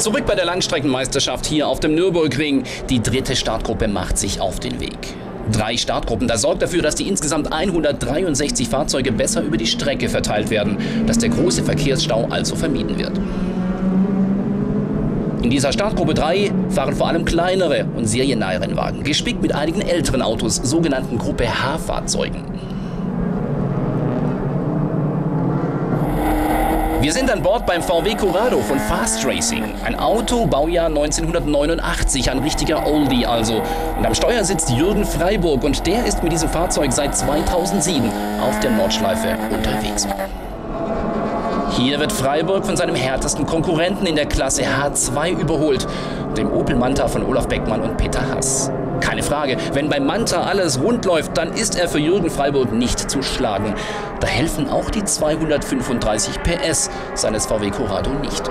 Zurück bei der Langstreckenmeisterschaft hier auf dem Nürburgring. Die dritte Startgruppe macht sich auf den Weg. 3 Startgruppen, das sorgt dafür, dass die insgesamt 163 Fahrzeuge besser über die Strecke verteilt werden, dass der große Verkehrsstau also vermieden wird. In dieser Startgruppe 3 fahren vor allem kleinere und seriennahe Rennwagen, gespickt mit einigen älteren Autos, sogenannten Gruppe H-Fahrzeugen. Wir sind an Bord beim VW Corrado von Fast Racing. Ein Auto, Baujahr 1989, ein richtiger Oldie also. Und am Steuer sitzt Jürgen Freiburg und der ist mit diesem Fahrzeug seit 2007 auf der Nordschleife unterwegs. Hier wird Freiburg von seinem härtesten Konkurrenten in der Klasse H2 überholt, dem Opel Manta von Olaf Beckmann und Peter Haas. Keine Frage, wenn beim Manta alles rund läuft, dann ist er für Jürgen Freiburg nicht zu schlagen. Da helfen auch die 235 PS seines VW Corrado nicht.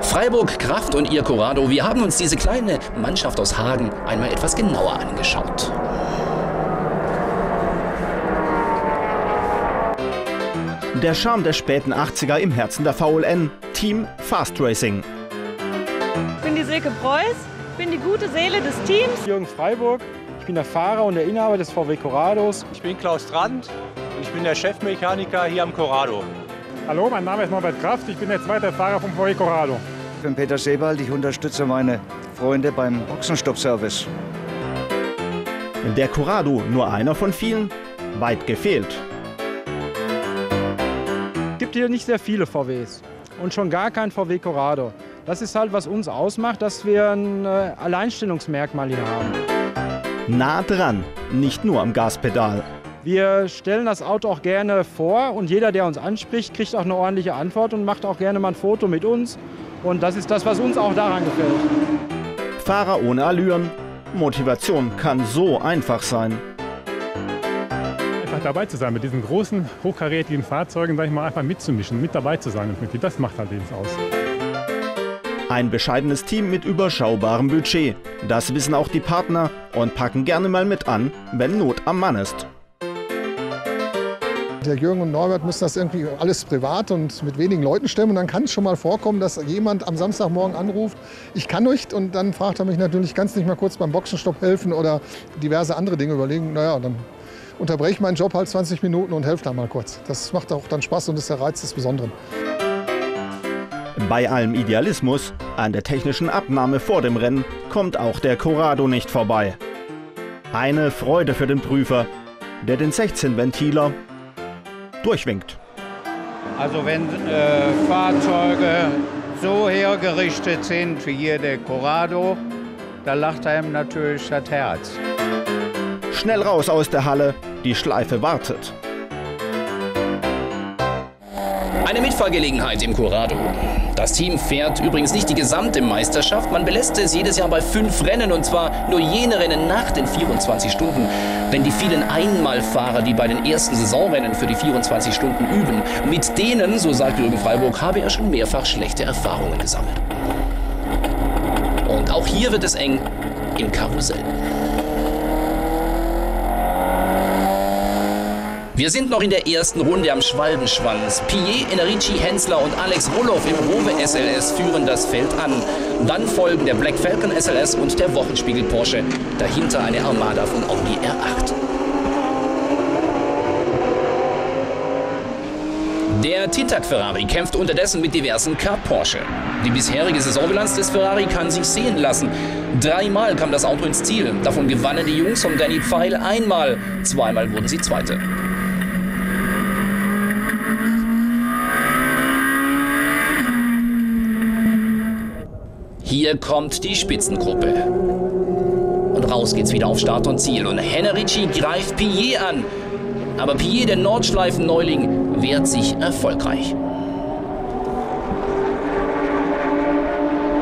Freiburg, Kraft und ihr Corrado, wir haben uns diese kleine Mannschaft aus Hagen einmal etwas genauer angeschaut. Der Charme der späten 80er im Herzen der VLN, Team Fast Racing. Ich bin die Silke Preuß, ich bin die gute Seele des Teams. Jürgen Freiburg, ich bin der Fahrer und der Inhaber des VW Corrados. Ich bin Klaus Strand und ich bin der Chefmechaniker hier am Corrado. Hallo, mein Name ist Norbert Kraft, ich bin der zweite Fahrer vom VW Corrado. Ich bin Peter Sebald, ich unterstütze meine Freunde beim Boxenstopp-Service. Der Corrado, nur einer von vielen, weit gefehlt. Es gibt hier nicht sehr viele VWs und schon gar kein VW Corrado. Das ist halt, was uns ausmacht, dass wir ein Alleinstellungsmerkmal hier haben. Nah dran, nicht nur am Gaspedal. Wir stellen das Auto auch gerne vor und jeder, der uns anspricht, kriegt auch eine ordentliche Antwort und macht auch gerne mal ein Foto mit uns. Und das ist das, was uns auch daran gefällt. Fahrer ohne Allüren. Motivation kann so einfach sein. Dabei zu sein, mit diesen großen, hochkarätigen Fahrzeugen, sag ich mal, einfach mitzumischen, mit dabei zu sein. Und das macht halt eben aus. Ein bescheidenes Team mit überschaubarem Budget. Das wissen auch die Partner und packen gerne mal mit an, wenn Not am Mann ist. Der Jürgen und Norbert müssen das irgendwie alles privat und mit wenigen Leuten stemmen. Und dann kann es schon mal vorkommen, dass jemand am Samstagmorgen anruft, ich kann nicht. Und dann fragt er mich natürlich, kannst du nicht mal kurz beim Boxenstopp helfen oder diverse andere Dinge überlegen. Naja, dann unterbreche ich meinen Job halt 20 Minuten und helfe da mal kurz. Das macht auch dann Spaß und ist der Reiz des Besonderen. Bei allem Idealismus, an der technischen Abnahme vor dem Rennen, kommt auch der Corrado nicht vorbei. Eine Freude für den Prüfer, der den 16-Ventiler durchwinkt. Also wenn Fahrzeuge so hergerichtet sind wie hier der Corrado, da lacht einem natürlich das Herz. Schnell raus aus der Halle, die Schleife wartet. Eine Mitfahrgelegenheit im Corrado. Das Team fährt übrigens nicht die gesamte Meisterschaft, man belässt es jedes Jahr bei 5 Rennen und zwar nur jene Rennen nach den 24 Stunden. Denn die vielen Einmalfahrer, die bei den ersten Saisonrennen für die 24 Stunden üben, mit denen, so sagt Jürgen Freiburg, habe er schon mehrfach schlechte Erfahrungen gesammelt. Und auch hier wird es eng im Karussell. Wir sind noch in der ersten Runde am Schwalbenschwanz. Pierre Enerici Hensler und Alex Roloff im Rowe SLS führen das Feld an. Dann folgen der Black Falcon SLS und der Wochenspiegel Porsche. Dahinter eine Armada von Audi R8. Der Titak Ferrari kämpft unterdessen mit diversen Cup-Porsche. Die bisherige Saisonbilanz des Ferrari kann sich sehen lassen. 3-mal kam das Auto ins Ziel. Davon gewannen die Jungs um Danny Pfeil 1-mal. 2-mal wurden sie Zweite. Hier kommt die Spitzengruppe. Und raus geht's wieder auf Start und Ziel. Und Hennerici greift Pierre an. Aber Pierre, der Nordschleifen-Neuling, wehrt sich erfolgreich.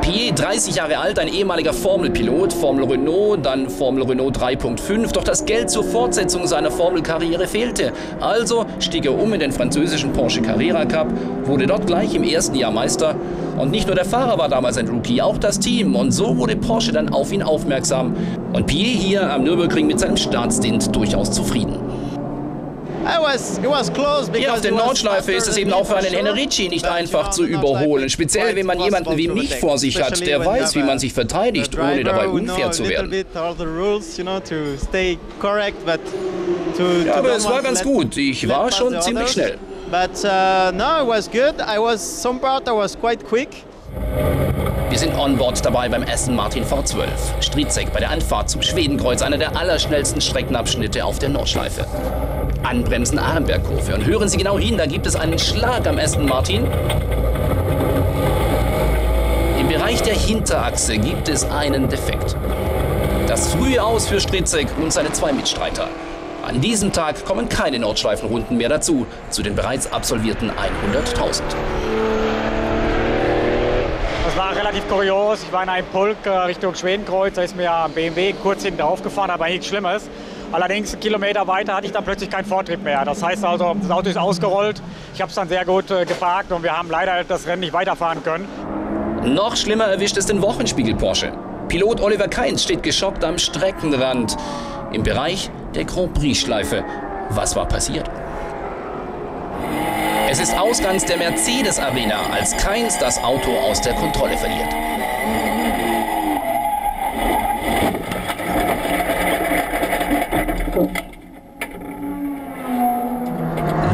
Pierre, 30 Jahre alt, ein ehemaliger Formelpilot, Formel Renault, dann Formel Renault 3.5. Doch das Geld zur Fortsetzung seiner Formelkarriere fehlte. Also stieg er um in den französischen Porsche-Carrera-Cup, wurde dort gleich im ersten Jahr Meister. Und nicht nur der Fahrer war damals ein Rookie, auch das Team. Und so wurde Porsche dann auf ihn aufmerksam. Und Pierre hier am Nürburgring mit seinem Startstint durchaus zufrieden. It was close because hier auf der Nordschleife ist es eben auch für einen Hennerici nicht einfach zu überholen. Speziell, wenn man jemanden wie mich vor sich hat, der weiß, wie man sich verteidigt, ohne dabei unfair zu werden. Ja, aber es war ganz gut. Ich war schon ziemlich schnell. Wir sind on board dabei beim Aston Martin V12. Stritzek bei der Anfahrt zum Schwedenkreuz, einer der allerschnellsten Streckenabschnitte auf der Nordschleife. Anbremsen, Armbergkurve. Und hören Sie genau hin, da gibt es einen Schlag am Aston Martin. Im Bereich der Hinterachse gibt es einen Defekt. Das frühe Aus für Stritzek und seine zwei Mitstreiter. An diesem Tag kommen keine Nordschleifenrunden mehr dazu, zu den bereits absolvierten 100.000. Das war relativ kurios. Ich war in einem Pulk Richtung Schwedenkreuz. Da ist mir ein BMW kurz hinten aufgefahren, aber nichts Schlimmes. Allerdings einen Kilometer weiter hatte ich dann plötzlich keinen Vortrieb mehr. Das heißt also, das Auto ist ausgerollt. Ich habe es dann sehr gut geparkt und wir haben leider das Rennen nicht weiterfahren können. Noch schlimmer erwischt es den Wochenspiegel Porsche. Pilot Oliver Kainz steht geschockt am Streckenrand. Im Bereich der Grand Prix-Schleife. Was war passiert? Es ist Ausgangs der Mercedes-Arena, als Kainz das Auto aus der Kontrolle verliert.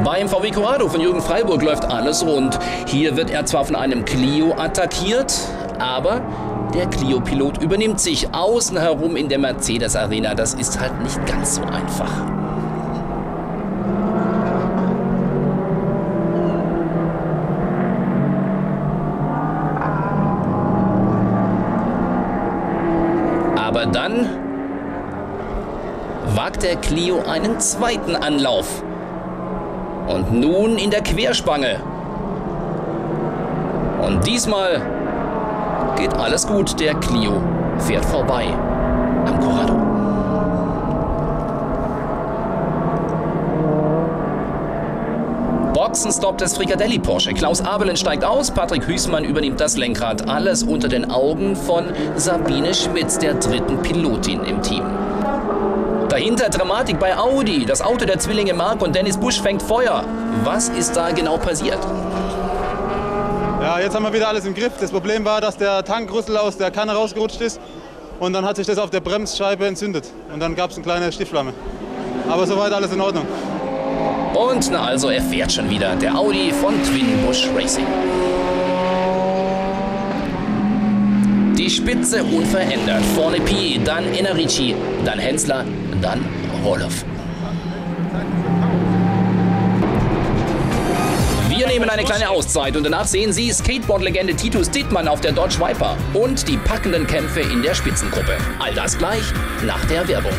Beim VW Corrado von Jürgen Freiburg läuft alles rund. Hier wird er zwar von einem Clio attackiert, aber der Clio-Pilot übernimmt sich außen herum in der Mercedes-Arena. Das ist halt nicht ganz so einfach. Aber dann wagt der Clio einen zweiten Anlauf. Und nun in der Querspange. Und diesmal geht alles gut, der Clio fährt vorbei am Corrado. Boxenstopp des Frikadelli-Porsche. Klaus Abelen steigt aus, Patrick Hüßmann übernimmt das Lenkrad. Alles unter den Augen von Sabine Schmitz, der dritten Pilotin im Team. Dahinter Dramatik bei Audi. Das Auto der Zwillinge Mark und Dennis Busch fängt Feuer. Was ist da genau passiert? Ja, jetzt haben wir wieder alles im Griff. Das Problem war, dass der Tankrüssel aus der Kanne rausgerutscht ist und dann hat sich das auf der Bremsscheibe entzündet und dann gab es eine kleine Stichflamme. Aber soweit alles in Ordnung. Und na also, er fährt schon wieder, der Audi von Twin Busch Racing. Die Spitze unverändert. Vorne Pie, dann Enerici, dann Hensler, dann Roloff. Wir nehmen eine kleine Auszeit und danach sehen Sie Skateboard-Legende Titus Dittmann auf der Dodge Viper und die packenden Kämpfe in der Spitzengruppe. All das gleich nach der Werbung.